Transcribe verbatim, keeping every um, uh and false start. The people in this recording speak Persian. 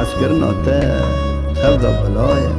مسکر ناطق سبز و بلایه.